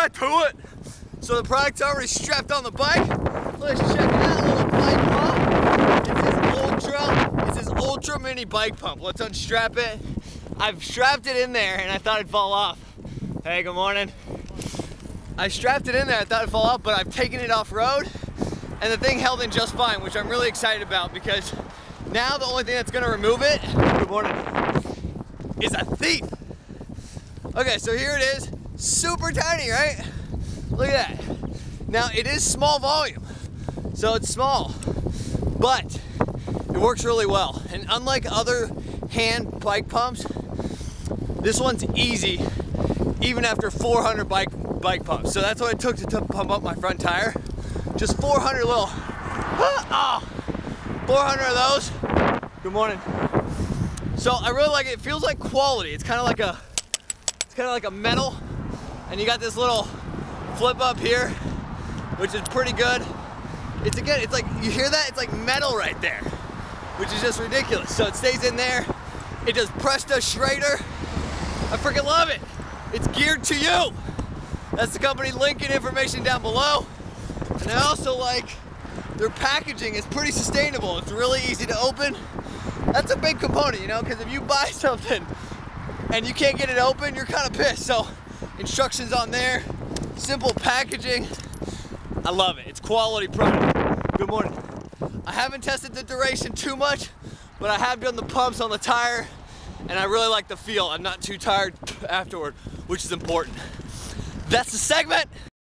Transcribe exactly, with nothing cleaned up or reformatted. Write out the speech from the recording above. right through it. So the product's already strapped on the bike. Let's check that little bike pump. It's this ultra, it's this ultra mini bike pump. Let's unstrap it. I've strapped it in there and I thought it'd fall off. Hey, good morning. I strapped it in there, I thought it'd fall off, but I've taken it off road and the thing held in just fine, which I'm really excited about because now the only thing that's gonna remove it, good morning, is a thief. Okay, so here it is, super tiny, right? Look at that. Now it is small volume, so it's small, but it works really well. And unlike other hand bike pumps, this one's easy, even after four hundred bike bike pumps. So that's what it took to pump up my front tire. Just four hundred little, ah, oh, four hundred of those. Good morning. So I really like it. It feels like quality. It's kind of like a, it's kind of like a metal, and you got this little flip up here, which is pretty good. It's again, it's like, you hear that? It's like metal right there, which is just ridiculous. So it stays in there. It does Presta Schrader. I freaking love it. It's geared to you. That's the company, link and information down below. And I also like their packaging is pretty sustainable. It's really easy to open. That's a big component, you know, because if you buy something and you can't get it open, you're kind of pissed. So instructions on there, simple packaging. I love it. It's quality product. Good morning. I haven't tested the duration too much, but I have done the pumps on the tire and I really like the feel. I'm not too tired afterward, which is important. That's the segment.